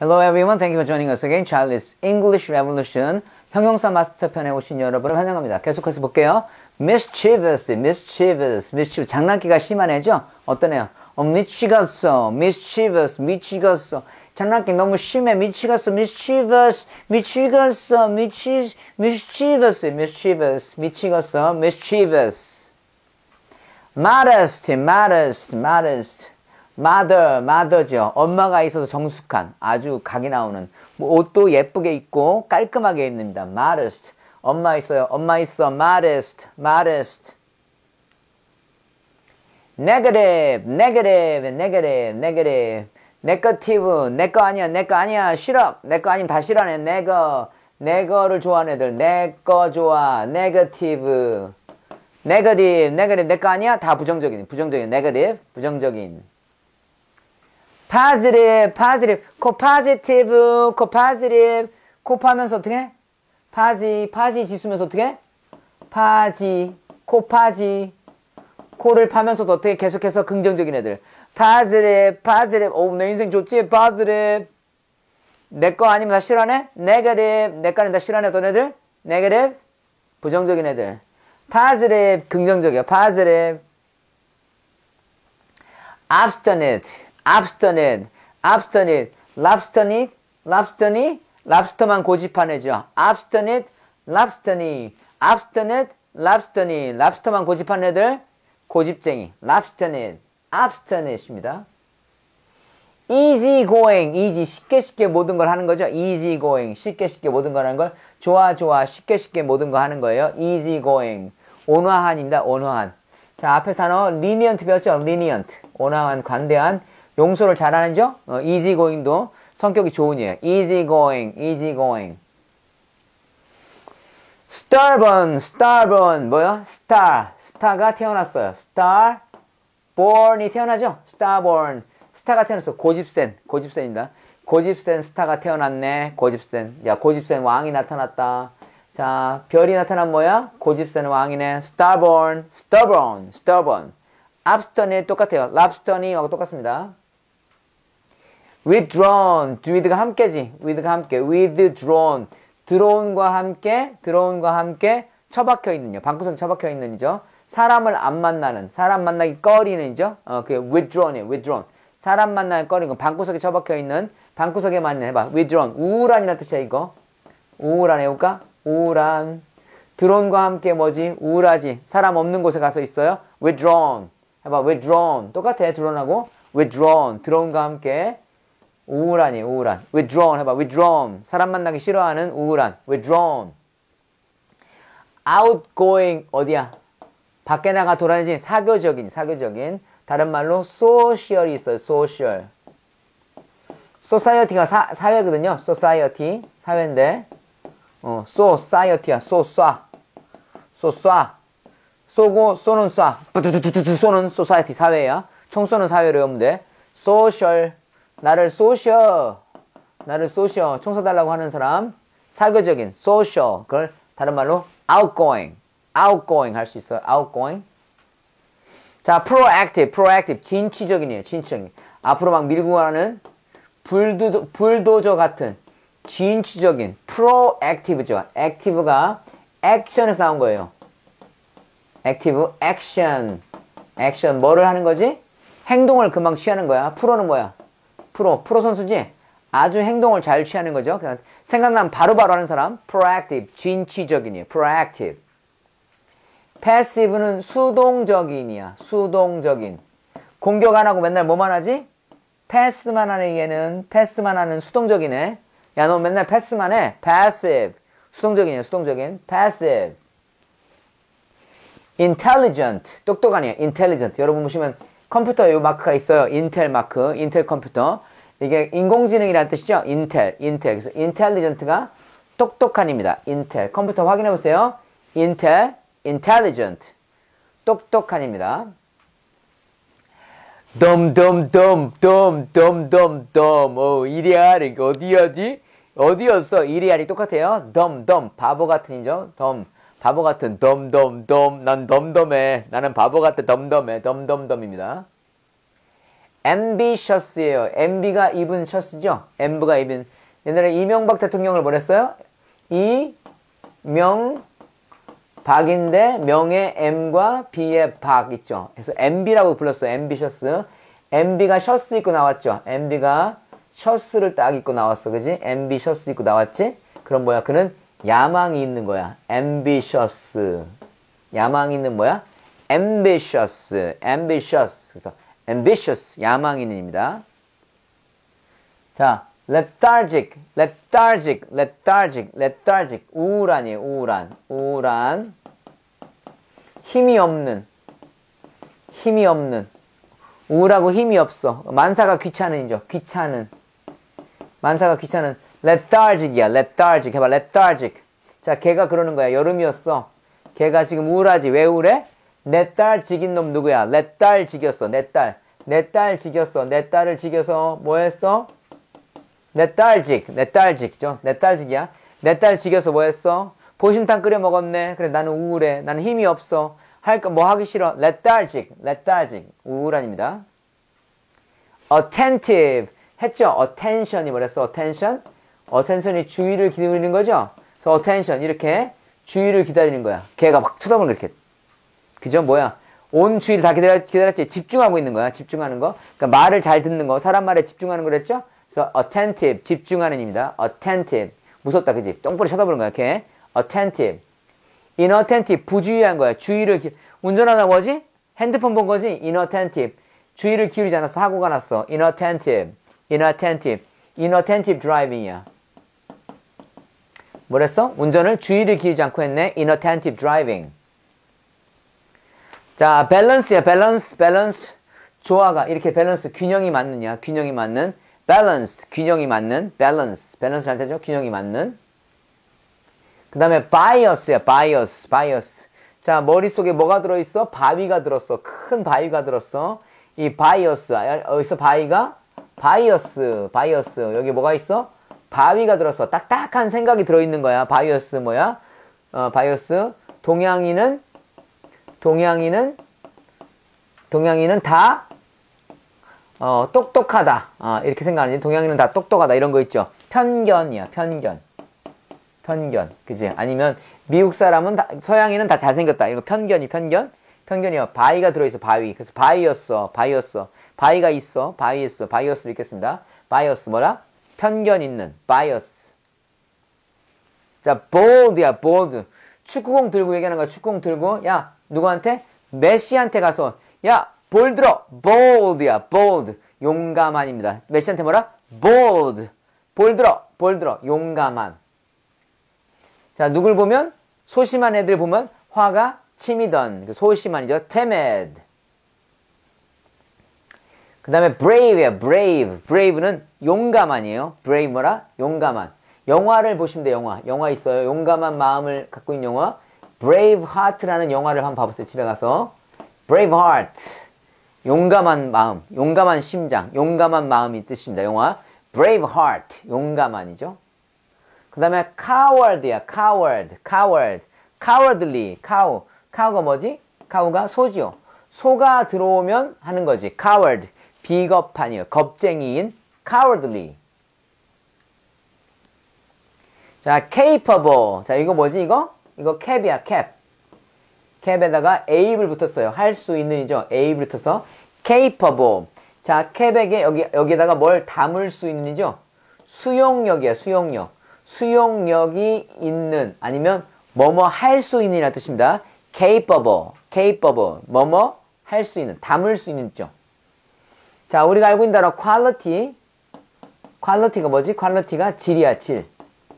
Hello everyone, thank you for joining us again. Charlie's English Revolution 형용사 마스터 편에 오신 여러분을 환영합니다. 계속해서 볼게요. Mischievous. 장난기가 심한 애죠? 어떤 애요? 미치겠어. Mischievous. 미치겠어. 장난기 너무 심해. 미치겠어. Mischievous. 미치겠어. Mischievous. 미치겠어. Mischievous. Modest. mother죠. 엄마가 있어서 정숙한, 아주 각이 나오는, 뭐 옷도 예쁘게 입고 깔끔하게 입는다. modest. 엄마 있어요. 엄마 있어. modest. negative. negative. 내 거 아니야. 싫어. 내 거 아니면 다 싫어하네. 내 거를 좋아하는 애들. 내 거 좋아. negative. 내 거 아니야. 다 부정적인. negative. 부정적인. positive. positive. 곱하면서 어떻게 해? 파지 지수면서 어떻게 해? 파지. 코를 파면서도 어떻게 해? 계속해서 긍정적인 애들. positive. 오, 내 인생 좋지? positive. 내 거 아니면 다 싫어하네? negative. 내 거 아니면 다 싫어하네? 어떤 애들? negative. 부정적인 애들. positive. 긍정적이야. positive. obstinate. 랍스터만 고집한 애죠. obstinate. 랍스터만 고집한 애들. 고집쟁이. obstinate입니다. easygoing. 쉽게 모든 걸 하는 거죠. easygoing. 쉽게 모든 걸 하는 걸. 좋아. 쉽게 모든 거 하는 거예요. easygoing. 온화한입니다. 온화한. 자, 앞에 단어 lenient 배웠죠? lenient. 온화한, 관대한. 용서를 잘하는 죠? easygoing도 성격이 좋은 애예요. easygoing. starborn. 뭐요? 스타가 태어났어요. starborn이 태어나죠? starborn. 스타가 태어났어. 고집센입니다. 고집센 스타가 태어났네. 고집센. 야, 고집센 왕이 나타났다. 자, 별이 나타난 뭐야? 고집센 왕이네. starborn. obstinate 똑같아요. 랍스터니하고 똑같습니다. withdrawn. with가 함께지. withdrawn. 들어온과 함께 처박혀 있는요. 방구석 처박혀 있는이죠. 사람을 안 만나는, 사람 만나기 꺼리는이죠. 그게 withdrawn이에요. withdrawn. 사람 만나기 꺼리는 건 방구석에 처박혀 있는, 방구석에만 있는. 해봐. withdrawn. 우울한이라는 뜻이야, 이거. 우울한 해볼까? 우울한. 드론과 함께 뭐지? 우울하지. 사람 없는 곳에 가서 있어요. withdrawn. 해봐. withdrawn. 똑같아. 드론하고. withdrawn. 드론과 함께. 우울하니, 우울한. withdrawn 해봐. withdrawn. 사람 만나기 싫어하는 우울한. withdrawn. outgoing. 어디야? 밖에 나가 돌아다니지. 사교적인. 다른 말로 social이 있어요. social. society가 사회거든요. society. 사회인데. society야. 쏘고 쏘는 쏴. 뿌두두두두 쏘는 society. 사회야. 총 쏘는 사회로 하면 돼. social. 나를 쏘셔. 총 쏴달라고 하는 사람. 사교적인. social. 그걸 다른 말로 outgoing 할 수 있어요. outgoing. 자, proactive. 진취적인이에요. 진취적인. 앞으로 막 밀고 가는 불도저 같은. 진취적인. proactive죠. active가 action에서 나온 거예요. active, action. action. 뭐를 하는 거지? 행동을 금방 취하는 거야. 프로는 뭐야? 프로 선수지? 아주 행동을 잘 취하는 거죠. 그냥 생각나면 바로바로 하는 사람. proactive. 진취적인이에요. proactive. passive는 수동적인이야. 수동적인. 공격 안 하고 맨날 뭐만 하지? 패스만 하는 수동적이네. 야, 너 맨날 패스만 해. passive. 수동적인. passive. intelligent. 똑똑하네요. intelligent. 여러분 보시면 컴퓨터에 요 마크가 있어요. 인텔 마크. 인텔 컴퓨터. 이게 인공지능이라는 뜻이죠. 인텔. 그래서 intelligent가 똑똑한입니다. 인텔. 컴퓨터 확인해 보세요. 인텔. intelligent. 똑똑한입니다. dumb. 이리아리. 어디야지? 어디였어? 이리아리 똑같아요. dumb. 바보 같은이죠. dumb. 바보 같은. dumb. 난 덤덤해. 나는 바보 같아. 덤덤해. dumb. 입니다. ambitious예요. MB가 입은 셔츠죠. MB가 입은. 옛날에 이명박 대통령을 뭐랬어요? 이명박인데 명의 M과 B의 박 있죠. 그래서 MB라고 불렀어요. ambitious. MB가 셔츠 입고 나왔죠. MB가 셔츠를 딱 입고 나왔어. 그지? MB 셔츠 입고 나왔지? 그럼 뭐야? 그는 야망이 있는 거야. ambitious. 야망이 있는 뭐야? ambitious. ambitious. 그래서 ambitious. 야망이 있는입니다. 자, lethargic. lethargic. lethargic. lethargic. 우울한이에요. 우울한. 우울한. 힘이 없는. 힘이 없는. 우울하고 힘이 없어. 만사가 귀찮은이죠. 귀찮은. 만사가 귀찮은. lethargic이야. lethargic. 해봐. lethargic. 자, 걔가 그러는 거야. 여름이었어. 걔가 지금 우울하지. 왜 우울해? 내 딸 지긴 놈 누구야? 내 딸 지겼어. 내 딸. 내 딸 지겼어. 내 딸을 지겨서 뭐 했어? 내 딸 직. 내 딸 직이죠. 내 딸 직이야. 내 딸 지겨서 뭐 했어? 보신탕 끓여 먹었네. 그래, 나는 우울해. 나는 힘이 없어. 할까 뭐 하기 싫어. lethargic, lethargic. 우울한입니다. attentive 했죠. attention이 뭐랬어? attention. attention이 주의를 기다리는 거죠. 그래서 attention 이렇게 주의를 기다리는 거야. 걔가 막 쳐다보는 이렇게. 그죠? 뭐야? 온 주의를 다 기다렸지. 집중하고 있는 거야. 집중하는 거. 그러니까 말을 잘 듣는 거. 사람 말에 집중하는 거랬죠? 그래서 attentive 집중하는입니다. attentive 무섭다, 그지? 똥꼬리 쳐다보는 거야. 걔 attentive. inattentive 부주의한 거야. 주의를 운전하다 뭐지? 핸드폰 본 거지? inattentive. 주의를 기울이지 않았어. 사고가 났어. inattentive. inattentive. inattentive driving이야. 뭐랬어? 운전을 주의를 기울이지 않고 했네. inattentive driving. 자, balance야. balance. balance. 조화가 이렇게 balance 균형이 맞느냐? 균형이 맞는 balance. 균형이 맞는 balance. balance 잘 되죠? 균형이 맞는. 그다음에 bias야. bias. bias. 자, 머릿속에 뭐가 들어 있어? 바위가 들었어. 큰 바위가 들었어. 이 bias. 여기서 바위가 bias. bias. 여기 뭐가 있어? 바위가 들었어. 딱딱한 생각이 들어 있는 거야. bias 뭐야? bias. 동양인은 다 똑똑하다. 이렇게 생각하는지. 동양인은 다 똑똑하다. 이런 거 있죠. 편견이야. 편견. 편견. 그지? 아니면 미국 사람은 다, 서양인은 다 잘생겼다. 이거 편견이 편견. 편견이요. 바위가 들어있어. 바위. 그래서 바위였어. 바위였어. 바위가 있어. 바위였어. 바이어스로 읽겠습니다. 바이어스 뭐라? 편견 있는. 바이어스. 자, bold야. bold. 축구공 들고 얘기하는 거야. 축구공 들고. 야, 누구한테? 메시한테 가서 야, 볼 들어. bold야. bold. 용감한입니다. 메시한테 뭐라? bold. 볼 들어. 볼 들어. 용감한. 자, 누굴 보면? 소심한 애들 보면 화가 치미던. 소심한이죠. timid. 그 다음에 brave야. brave. brave는 용감한이에요. brave 뭐라? 용감한. 영화를 보시면 돼요. 영화. 영화 있어요. 용감한 마음을 갖고 있는 영화. Brave Heart라는 영화를 한번 봐보세요. 집에 가서. Brave Heart. 용감한 마음. 용감한 심장. 용감한 마음이 뜻입니다. 영화. Brave Heart. 용감한이죠. 그 다음에 Coward야. Coward. Coward. Cowardly. Cow. Cow가 뭐지? Cow가 소지요. 소가 들어오면 하는 거지. Coward. 비겁한이요. 겁쟁이인. Cowardly. 자, capable. 자, 이거 뭐지, 이거? 이거 cap이야, cap. cap에다가 able을 붙었어요. 할 수 있는이죠. able을 붙어서 capable. 자, cap에게 여기에다가 뭘 담을 수 있는이죠. 수용력이야, 수용력. 수용력이 있는, 아니면 뭐뭐 할 수 있는이라는 뜻입니다. capable, capable. 뭐뭐 할 수 있는, 담을 수 있는이죠. 자, 우리가 알고 있는 단어 quality. quality가 뭐지? quality가 질이야, 질.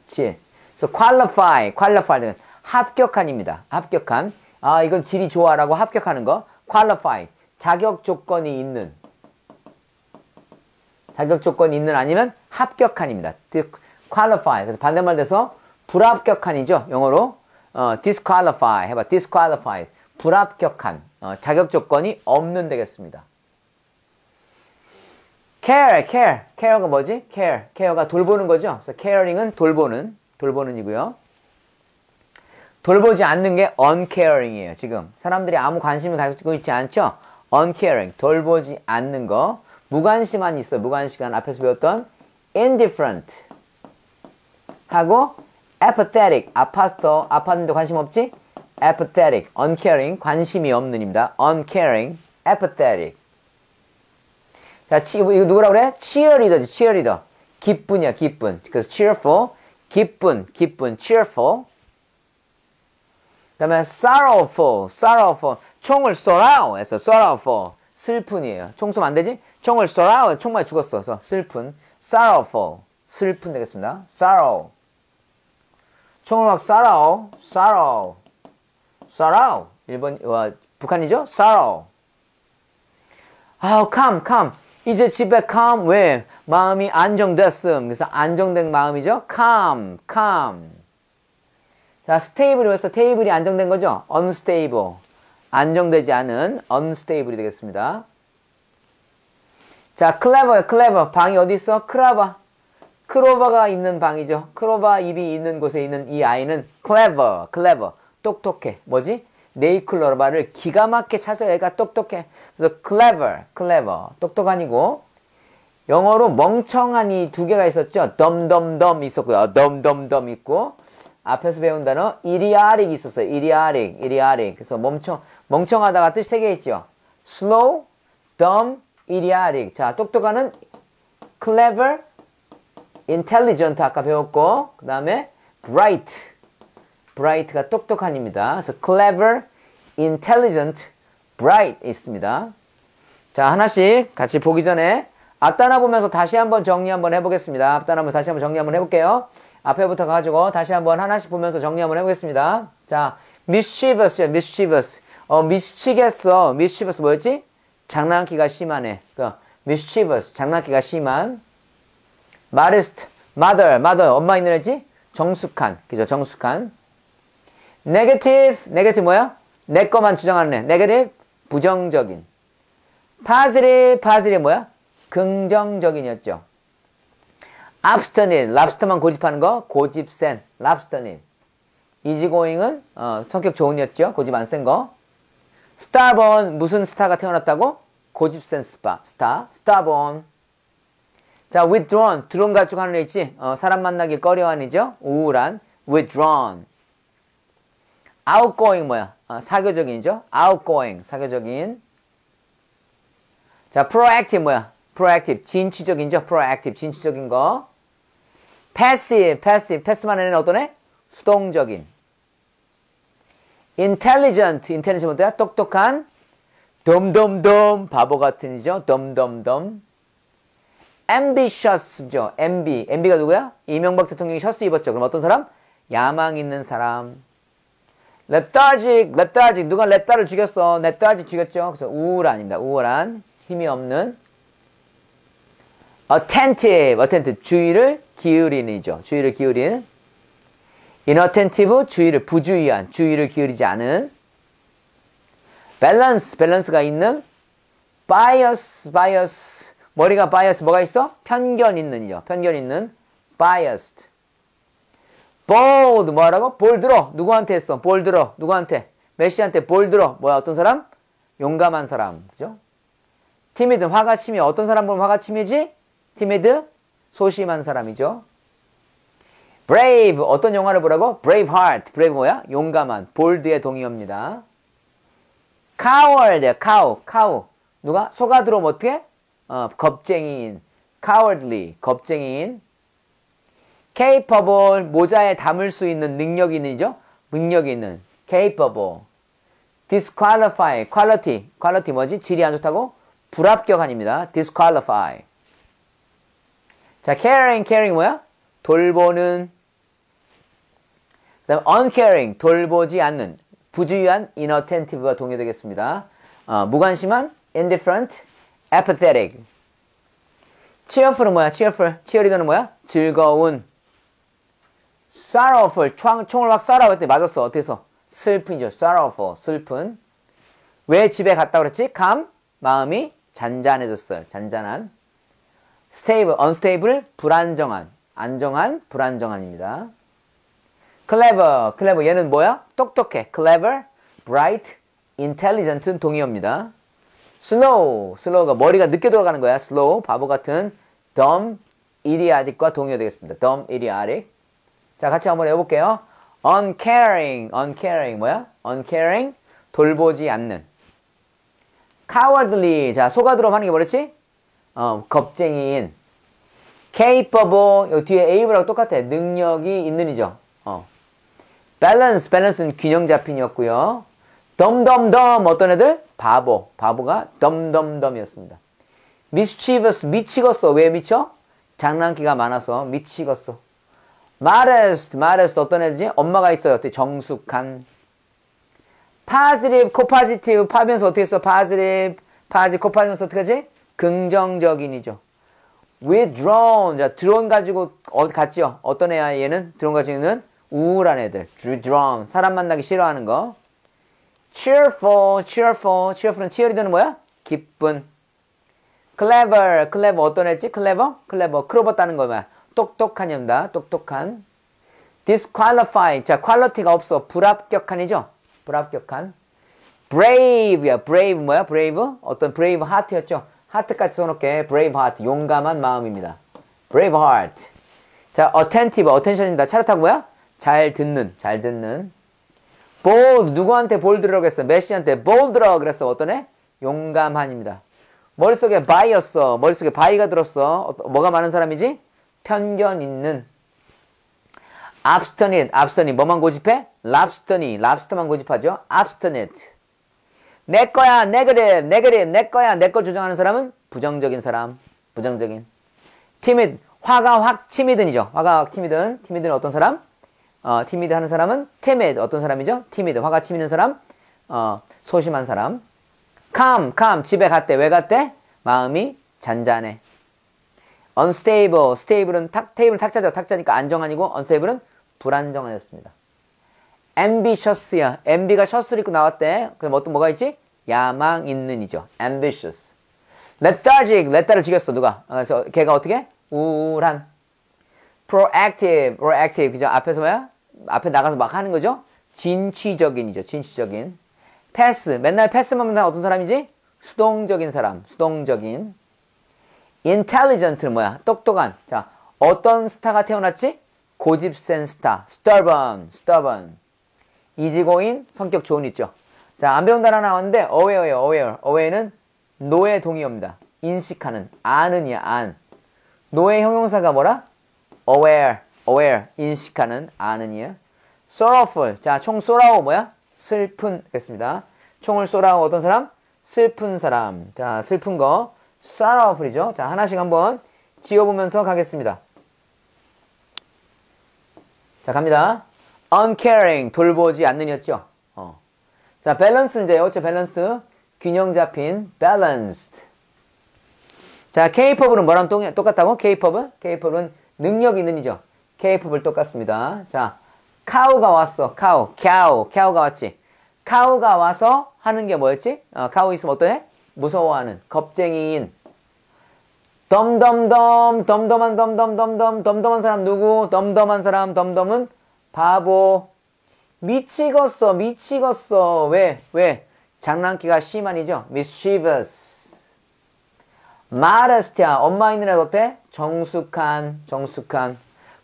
질. So qualify, qualify는 합격한입니다. 합격한. 아, 이건 질이 좋아라고 합격하는 거. qualify. 자격 조건이 있는. 자격 조건이 있는 아니면 합격한입니다. qualify. 그래서 반대말 돼서 불합격한이죠. 영어로. disqualify. 해봐. disqualify. 불합격한. 자격 조건이 없는 되겠습니다. care, care. care가 뭐지? care. care가 돌보는 거죠. 그래서 caring은 돌보는, 돌보는이고요. 돌보지 않는 게 uncaring이에요. 지금 사람들이 아무 관심을 가지고 있지 않죠? uncaring. 돌보지 않는 거. 무관심한 있어요. 무관심한. 앞에서 배웠던 indifferent 하고 apathetic. 아팠어. 아팠는데 관심 없지? apathetic. uncaring. 관심이 없는입니다. uncaring. apathetic. 자, 이거 누구라고 그래? cheerleader지. cheerleader. 기쁜이야. 기쁜. 그래서 cheerful. 기쁜. 기쁜. cheerful. 그 다음에 sorrowful, sorrowful. 총을 쏘라오 해서 sorrowful. 슬픈이에요. 총 쏘면 안 되지? 총을 쏘라오. 총 맞아 죽었어. 그래서 슬픈. sorrowful. 슬픈 되겠습니다. sorrow. 총을 막 쏘라오. sorrow. sorrow. 일본, 북한이죠? sorrow. 아우, calm, calm. 이제 집에 calm. 왜? 마음이 안정됐음. 그래서 안정된 마음이죠? calm, calm. 자, 스테이블이 왔어. 테이블이 안정된 거죠? unstable. 안정되지 않은 unstable이 되겠습니다. 자, clever, clever. 방이 어디 있어? 크라바. 크로바가 있는 방이죠. 크로바 입이 있는 곳에 있는 이 아이는 clever, clever. 똑똑해. 뭐지? 네이클로바를 기가 막히게 찾아서 애가 똑똑해. 그래서 clever, clever. 똑똑한이고 영어로 멍청한 이 두 개가 있었죠. dumb 있었고요. dumb 있고 앞에서 배운 단어 idiotic 있었어요. idiotic. 그래서 멍청하다가 뜻이 세 개 있죠. slow, dumb, idiotic. 자, 똑똑한은 clever, intelligent 아까 배웠고 그 다음에 bright가 똑똑한입니다. 그래서 clever, intelligent, bright 있습니다. 자, 하나씩 같이 보기 전에 앞단어 보면서 다시 한번 정리 한번 해보겠습니다. 앞단어 보면서 다시 한번 정리 한번 해볼게요. 앞에부터 가지고 다시 한번 하나씩 보면서 정리 한번 해보겠습니다. 자, mischievous, mischievous. 미치겠어. mischievous 뭐였지? 장난기가 심하네. 그러니까 mischievous, 장난기가 심한. modest, mother, 엄마 있는 애지? 정숙한, 그죠? 정숙한. negative 뭐야? 내 것만 주장하는 애. negative, 부정적인. positive 뭐야? 긍정적인이었죠. obstinate, 랍스터만 고집하는 거, 고집 센, obstinate. easygoing은 성격 좋은이었죠. 고집 안 센 거. starborn, 무슨 스타가 태어났다고? 고집 센 스타, starborn. 자, withdrawn, 드론 가지고 하는 애 있지? 사람 만나기 꺼려한 이죠. 우울한, withdrawn. outgoing 뭐야? 사교적인이죠. outgoing, 사교적인. 자, proactive 뭐야? proactive, 진취적인죠. proactive, 진취적인 거. passive, 패스만 하는 어떤 애? 수동적인. intelligent 뭐야? 똑똑한. dumb, 바보 같은 이죠. dumb. ambitious죠. MB가 누구야? 이명박 대통령이 셔츠 입었죠. 그럼 어떤 사람? 야망 있는 사람. lethargic, 누가 lethar를 죽였어? lethargic 죽였죠. 그래서 우울한입니다. 우울한, 힘이 없는. attentive, 주의를 기울인이죠. 주의를 기울인. inattentive, 주의를 부주의한, 주의를 기울이지 않은. balance가 있는. bias, 머리가 bias, 뭐가 있어? 편견 있는이죠. 편견 있는. biased. bold, 뭐라고? 볼드러. 누구한테 했어? 볼드러. 누구한테? 메시한테 볼드러. 뭐야? 어떤 사람? 용감한 사람. 그죠? timid, 화가 치며. 어떤 사람 보면 화가 치미지? timid, 소심한 사람이죠. brave, 어떤 영화를 보라고? brave heart. brave 뭐야? 용감한. bold의 동의어입니다. coward, cow. 누가? 소가 들어오면 어떻게? 겁쟁이인. cowardly, 겁쟁이인. capable, 모자에 담을 수 있는 능력이 있는이죠. 능력이 있는. capable. disqualify, quality 뭐지? 질이 안 좋다고? 불합격한입니다. disqualify. 자, caring 뭐야? 돌보는. 그다음 uncaring, 돌보지 않는. 부주의한, inattentive가 동의되겠습니다. 무관심한, indifferent, apathetic. cheerful은 뭐야? cheerful. cheerleader는 뭐야? 즐거운. sorrowful, 총을 막 쏴라고 했더니 맞았어. 어떻게 해서? 슬픈이죠. sorrowful, 슬픈. 왜 집에 갔다고 그랬지? calm, 마음이 잔잔해졌어요. 잔잔한. stable, unstable, 불안정한. 안정한, 불안정한입니다. clever, 얘는 뭐야? 똑똑해. clever, bright, intelligent은 동의어입니다. slow, slow가 머리가 늦게 돌아가는 거야. slow, 바보 같은 dumb, idiotic과 동의어 되겠습니다. dumb, idiotic. 자, 같이 한번 해볼게요. uncaring, uncaring 뭐야? uncaring, 돌보지 않는. cowardly, 자, 속아들어 하는 게 뭐랬지? 겁쟁이인. capable, 여기 뒤에 able하고 똑같아. 능력이 있는이죠. balance, balance는 균형 잡힌이었고요. 덤덤덤 어떤 애들? 바보, 바보가 덤덤덤이었습니다. mischievous, 미치겠어. 왜 미쳐? 장난기가 많아서 미치겠어. modest, modest 어떤 애들지? 엄마가 있어요. 어때? 정숙한. positive, copositive 파면서 어떻게 했어? positive, positive, copositive 어떻게 하지? 긍정적인이죠. withdrawn, 자, 드론 가지고 갔죠? 어떤 애야 얘는? 드론 가지고 있는 우울한 애들. withdrawn, 사람 만나기 싫어하는 거. cheerful, cheerful, cheerful은 cheerleader는 뭐야? 기쁜. clever, clever 어떤 애지? clever, clever, 크로버다는 거 뭐야? 똑똑한 념다, 똑똑한. disqualify, 자, quality가 없어. 불합격한이죠? 불합격한. brave야, brave 뭐야? brave? 어떤 brave heart였죠? heart까지 써놓게. brave heart, 용감한 마음입니다. brave heart. 자, attentive, attention입니다. 차렷하고 뭐야? 잘 듣는, 잘 듣는. bold, 누구한테 bold라고 했어? 메시한테 bold라고 그랬어. 어떤 애? 용감한입니다. 머릿속에 by였어. 머릿속에 by가 들었어. 뭐가 많은 사람이지? 편견 있는. obstinate, obstinate. 뭐만 고집해? lobster니, lobster만 고집하죠. obstinate. 내 거야, negative, negative. 내 거야, 내 걸 조정하는 사람은 부정적인 사람, 부정적인. timid, 화가 확 timid이죠. 화가 확 timid. timid는 어떤 사람? timid 하는 사람은 timid 어떤 사람이죠? timid 화가 치미는 사람, 소심한 사람. calm, calm 집에 갔대. 왜 갔대? 마음이 잔잔해. unstable, stable은 테이블 탁자죠. 탁자니까 안정한이고 unstable은 불안정하였습니다. ambitious야. amb가 셔츠를 입고 나왔대. 그럼 어떤 뭐가 있지? 야망 있는이죠. ambitious. lethargic, lethar를 죽였어 누가? 그래서 걔가 어떻게? 우울한. proactive, proactive, 그죠? 앞에서 뭐야? 앞에 나가서 막 하는 거죠? 진취적인이죠, 진취적인. pass, 맨날 pass만 하는 어떤 사람이지? 수동적인 사람, 수동적인. intelligent는 뭐야? 똑똑한. 자, 어떤 스타가 태어났지? 고집센 스타, starborn, starborn. easygoing, 성격 좋은 있죠? 자, 안 배운 단어 하나 나왔는데, aware, aware. aware는 노의 동의어입니다. 인식하는, 아는이야, 안. 노의 형용사가 뭐라? aware, aware, 인식하는, 아는 이야. sorrowful, 자, 총 쏘라오 뭐야? 슬픈, 그랬습니다. 총을 쏘라오 어떤 사람? 슬픈 사람. 자, 슬픈 거, sorrowful이죠. 자, 하나씩 한번 지어보면서 가겠습니다. 자, 갑니다. uncaring, 돌보지 않는 이었죠. 자, balance는 이제 어째 balance, 균형 잡힌, balanced. 자, capable은 뭐랑 똑같다고? capable? capable은 능력 있는 이죠. capable 똑같습니다. 자, cow가 왔어. cow, cow, cow가 왔지. cow가 와서 하는 게 뭐였지? cow 있으면 어떤 애? 무서워하는, 겁쟁이인. 덤덤덤, 덤덤한, 덤덤덤덤, 덤덤한 사람 누구? 덤덤한 사람, 덤덤은 바보. 미치겠어, 미치겠어. 왜? 왜? 장난기가 심한이죠. mischievous. 마레스티아, 엄마 있는 애 어때? 정숙한, 정숙한.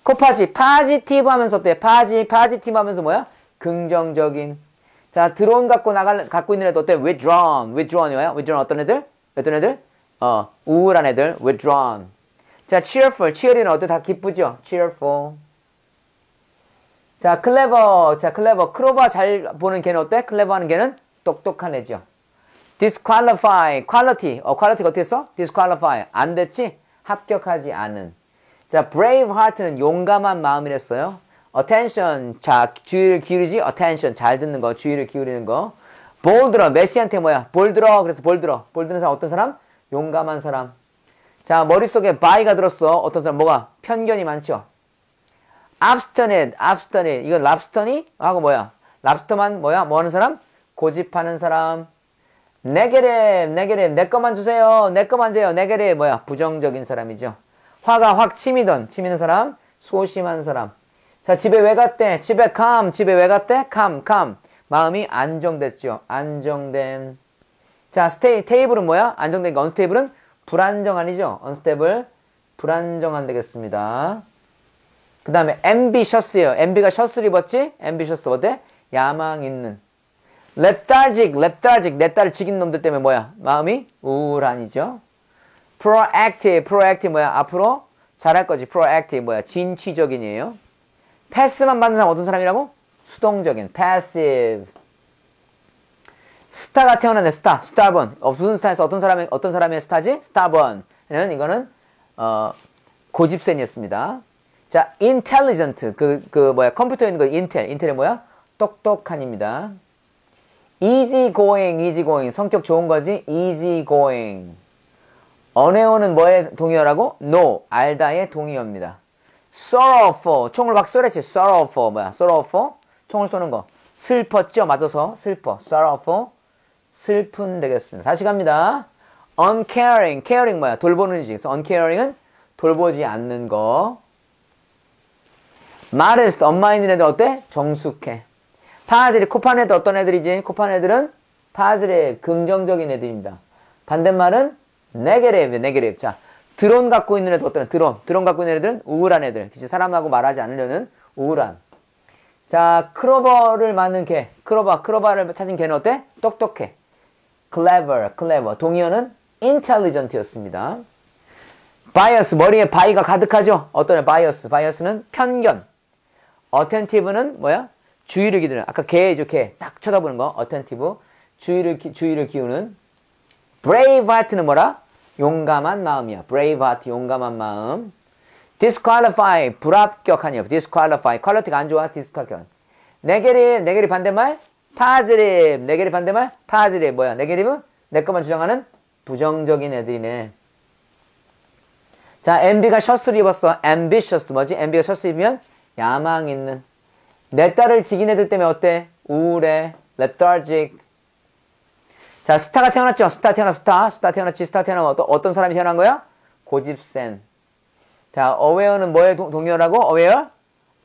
코파지, 파지티브 하면서 어때? 파지티브 하면서 뭐야? 긍정적인. 자, 드론 갖고 있는 애 어때? withdrawn, withdrawn이 뭐야? withdrawn 어떤 애들? 어떤 애들? 우울한 애들, withdrawn. 자, cheerful, cheerleader는 어때? 다 기쁘죠? cheerful. 자, clever, 자, clever. 크로바 잘 보는 걔는 어때? clever 하는 걔는 똑똑한 애죠. disqualify, quality. quality가 어떻게 했어? disqualify. 안 됐지? 합격하지 않은. 자, brave heart는 용감한 마음이랬어요. attention. 자, 주의를 기울이지? attention. 잘 듣는 거, 주의를 기울이는 거. bold라. 메시한테 뭐야? bold라. 그래서 bold라. bold는 사람 어떤 사람? 용감한 사람. 자, 머릿속에 by가 들었어. 어떤 사람 뭐가? 편견이 많죠. obstinate, obstinate. 이건 랍스터니? 하고 뭐야? 랍스터만 뭐야? 뭐 하는 사람? 고집하는 사람. negative, negative. 내 것만 주세요. 내 것만 줘요. negative. 뭐야? 부정적인 사람이죠. 화가 확 치미는 사람. 소심한 사람. 자, 집에 왜 갔대? 집에 calm. 집에 왜 갔대? calm, calm. 마음이 안정됐죠. 안정됨. 자, 테이블은 뭐야? 안정된 거. 언스테이블은 불안정한이죠. 언스테이블 불안정한 되겠습니다. 그 다음에 ambitious예요. amb가 셔츠를 입었지? ambitious 어때? 야망 있는. lethargic 내 딸을 죽인 놈들 때문에 뭐야? 마음이 우울한이죠. proactive 뭐야? 앞으로 잘할 거지. proactive 뭐야? 진취적인이에요. 패스만 받는 사람 어떤 사람이라고? 수동적인. passive. 스타가 태어난 애, 스타. starborn. 무슨 스타에서 어떤 사람의 스타지? starborn. 이거는 고집센이었습니다. 자, intelligent. 뭐야? 컴퓨터에 있는 거 인텔이 뭐야? 똑똑한입니다. easygoing. 성격 좋은 거지? easygoing. 어네오는 뭐의 동의어라고? no, 알다의 동의어입니다. sorrowful, 총을 막 쏘랬지. sorrowful, 뭐야? sorrowful, 총을 쏘는 거. 슬펐죠? 맞아서 슬퍼. sorrowful, 슬픈 되겠습니다. 다시 갑니다. uncaring, caring 뭐야? 돌보는 지. 그래서 uncaring은 돌보지 않는 거. modest, 엄마 있는 애들 어때? 정숙해. positive, 코판 애들 어떤 애들이지? 코판 애들은 positive, 긍정적인 애들입니다. 반대말은 negative. 자, 드론 갖고 있는 애들 어떤 드론 갖고 있는 애들은 우울한 애들. 그치? 사람하고 말하지 않으려는 우울한. 자, 클로버를 맞는 개. 클로버를 찾은 개는 어때? 똑똑해. clever. 동의어는 intelligent였습니다. bias, 머리에 바이가 가득하죠? 어떤 bias? bias는 편견. attentive는 뭐야? 주의를 기르는. 아까 개죠, 개. 딱 쳐다보는 거. attentive. 주의를 기우는. brave heart는 뭐라? 용감한 마음이야. brave heart, 용감한 마음. disqualify, 불합격한이야. disqualify, 퀄리티가 안 좋아. disqualify. negative 반대말? positive. negative 반대말? positive. 뭐야? negative? 내 것만 주장하는 부정적인 애들이네. 자, MB가 셔츠를 입었어. ambitious. 뭐지? MB가 셔츠 입으면 야망 있는. 내 딸을 지긴 애들 때문에 어때? 우울해. lethargic. 자, 스타가 태어났죠? 스타 태어나면 어떤 사람이 태어난 거야? 고집센. 자, aware는 뭐의 동요라고? aware?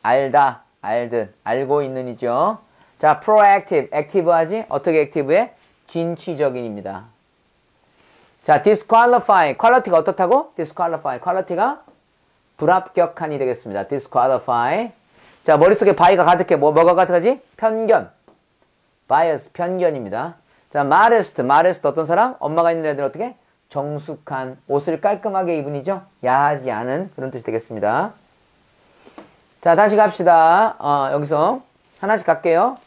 알다, 알듯, 알고 있는이죠. 자, proactive, 액티브하지? 어떻게 액티브해? 진취적인입니다. 자, disqualify, 퀄리티가 어떻다고? disqualify, 퀄리티가 불합격한이 되겠습니다. disqualify. 자, 머릿속에 바이가 가득해. 뭐가 가득하지? 편견. bias, 편견입니다. 자, modest 어떤 사람? 엄마가 있는 애들 어떻게? 정숙한, 옷을 깔끔하게 입은이죠? 야하지 않은 그런 뜻이 되겠습니다. 자, 다시 갑시다. 여기서 하나씩 갈게요.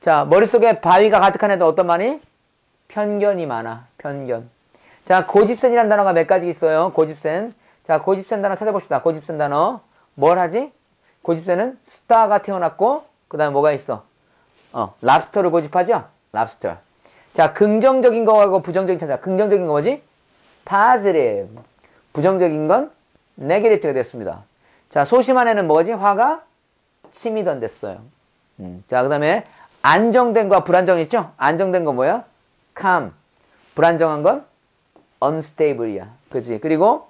자, 머릿속에 바위가 가득한 애들 어떤 말이? 편견이 많아. 편견. 자, 고집센이라는 단어가 몇 가지 있어요. 고집센. 자, 고집센 단어 찾아봅시다. 고집센 단어. 뭘 하지? 고집센은 스타가 태어났고, 그 다음에 뭐가 있어? 랍스터를 고집하죠? 랍스터. 자, 긍정적인 거하고 부정적인 찾아. 긍정적인 거 뭐지? positive. 부정적인 건 negative가 됐습니다. 자, 소심한 애는 뭐지? 화가 치미던 됐어요. 자, 그 다음에 안정된 거와 불안정 있죠? 안정된 건 뭐야? calm. 불안정한 건 unstable이야. 그지? 그리고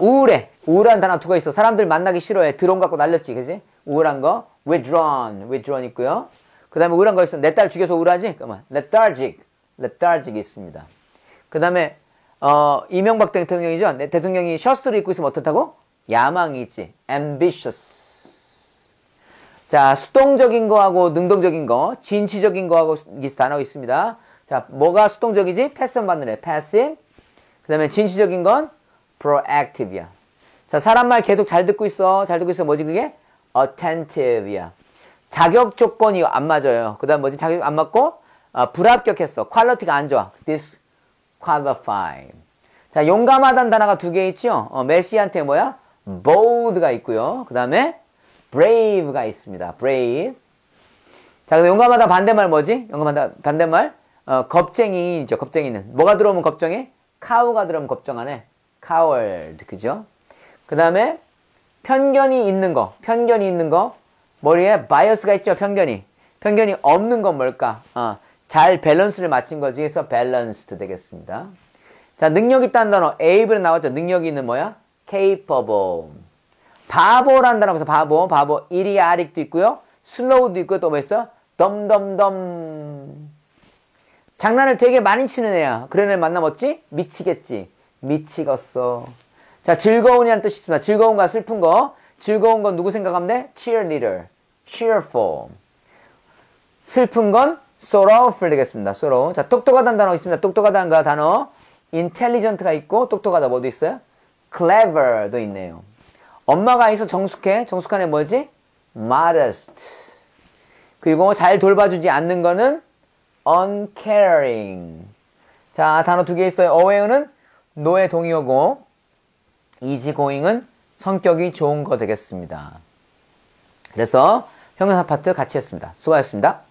우울해. 우울한 단어 두가 있어. 사람들 만나기 싫어해. 드론 갖고 날렸지. 그지? 우울한 거 withdrawn 있고요. 그 다음에 우울한 거 있어. 내 딸 죽여서 우울하지? 그만. lethargic 있습니다. 그 다음에, 이명박 대통령이죠? 대통령이 셔츠를 입고 있으면 어떻다고? 야망이 있지. ambitious. 자, 수동적인 거하고 능동적인 거, 진취적인 거하고 단어가 있습니다. 자, 뭐가 수동적이지? 패스만 받는 애. passive. 그 다음에 진취적인 건 proactive야. 자, 사람 말 계속 잘 듣고 있어. 잘 듣고 있어. 뭐지 그게? attentive야. 자격 조건이 안 맞아요. 그 다음 뭐지? 자격 안 맞고, 불합격했어. 퀄리티가 안 좋아. disqualify. 자, 용감하다는 단어가 두 개 있죠? 메시한테 뭐야? bold가 있고요. 그 다음에 brave가 있습니다. brave. 자, 그래서 용감하다 반대말 뭐지? 용감하다 반대말? 겁쟁이죠. 겁쟁이는. 뭐가 들어오면 겁쟁이? cow가 들어오면 겁쟁하네. coward. 그죠? 그 다음에 편견이 있는 거. 머리에 바이어스가 있죠. 편견이 없는 건 뭘까? 잘 밸런스를 맞춘 거지. 그래서 balanced 되겠습니다. 자, 능력 있다는 단어 able은 나왔죠. 능력이 있는 뭐야? capable. 바보라는 단어에서 바보 idiotic도 있고요. slow도 있고 또 뭐 있어? 덤덤덤. 장난을 되게 많이 치는 애야. 그런 애 만나봤지? 미치겠지. 미치겠어. 자, 즐거운이란 뜻이 있습니다. 즐거운과 슬픈 거. 즐거운 건 누구 생각하면 돼? Cheerleader. Cheerful. 슬픈 건 Sorrowful 되겠습니다. Sorrow. 자, 똑똑하다는 단어 있습니다. 똑똑하다는 단어. Intelligent가 있고, 똑똑하다 뭐도 있어요? Clever도 있네요. 엄마가 있어 정숙해. 정숙한 애 뭐지? Modest. 그리고 잘 돌봐주지 않는 거는 Uncaring. 자, 단어 두 개 있어요. Aware는 노의 동의어고, Easygoing은 성격이 좋은 거 되겠습니다. 그래서 형용사 파트 같이 했습니다. 수고하셨습니다.